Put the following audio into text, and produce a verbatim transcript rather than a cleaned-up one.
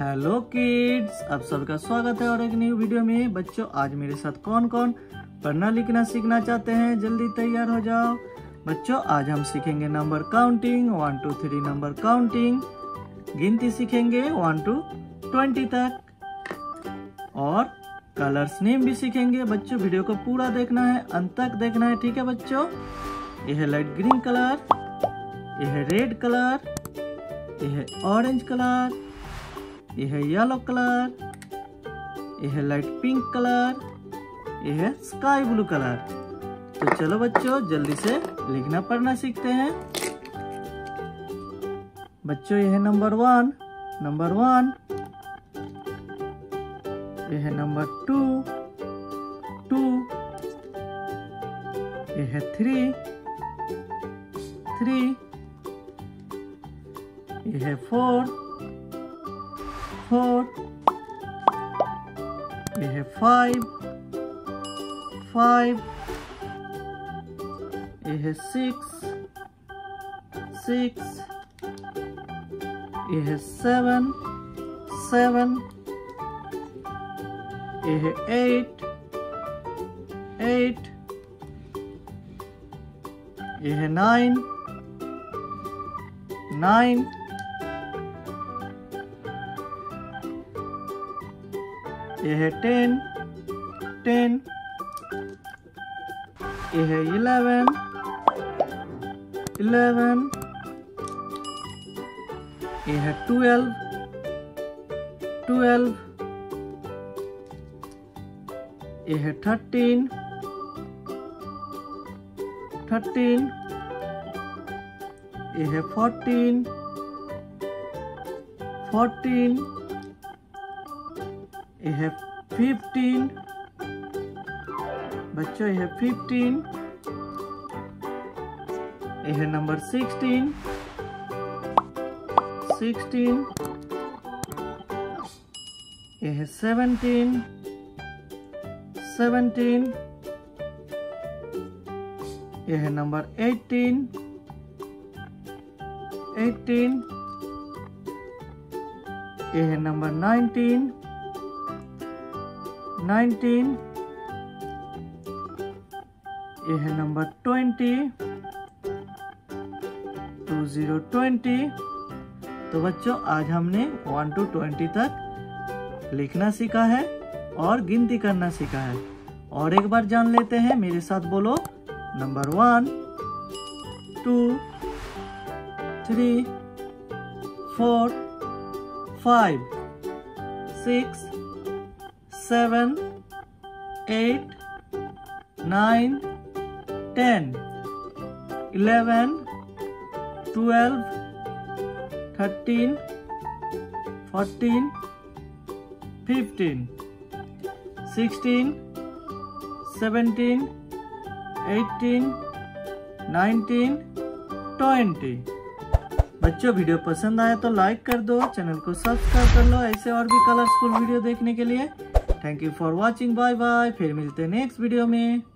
Hello kids, आप सबका स्वागत है और एक नई वीडियो में। बच्चों, आज मेरे साथ कौन कौन पढ़ना लिखना सीखना चाहते हैं? जल्दी तैयार हो जाओ। बच्चों, आज हम सीखेंगे number counting, one two three number counting, गिनती सीखेंगे वन टू ट्वेंटी तक, और कलर्स नेम भी सीखेंगे। बच्चों, वीडियो को पूरा देखना है, अंत तक देखना है, ठीक है बच्चों। यह है लाइट ग्रीन कलर, यह है रेड कलर, यह है ऑरेंज कलर, यह है येलो कलर, यह है लाइट पिंक कलर, यह है स्काई ब्लू कलर। तो चलो बच्चों, जल्दी से लिखना पढ़ना सीखते हैं। बच्चों, यह है नंबर वन, नंबर वन, यह है नंबर टू, टू, यह है थ्री, थ्री, यह है फोर, फोर, यह है फाइव, फाइव, यह है सिक्स, सिक्स, यह है सेवन, सेवन, यह है एट, एट, यह है नाइन, नाइन, यह है टेन, टेन, यह है इलेवन, इलेवन, यह है ट्वेल्व, ट्वेल्व, यह है थर्टीन, थर्टीन, यह है फोर्टीन, फोर्टीन, यह है फिफ्टीन, बच्चों यह है फिफ्टीन, यह है नंबर सिक्सटीन, सिक्सटीन, यह है सेवनटीन, सेवनटीन, यह है नंबर एटीन, एटीन, यह है नंबर नाइनटीन, नाइनटीन, यह है number twenty, two zero twenty. तो बच्चों, आज हमने वन टू ट्वेंटी तक लिखना सीखा है और गिनती करना सीखा है। और एक बार जान लेते हैं, मेरे साथ बोलो number one, two, three, four, five, six, seven, eight, nine, ten, eleven, twelve, thirteen, fourteen, fifteen, sixteen, seventeen, eighteen, nineteen, twenty. बच्चों, वीडियो पसंद आया तो लाइक कर दो, चैनल को सब्सक्राइब कर लो। ऐसे और भी कलरफुल वीडियो देखने के लिए thank you for watching. Bye bye, फिर मिलते हैं नेक्स्ट वीडियो में।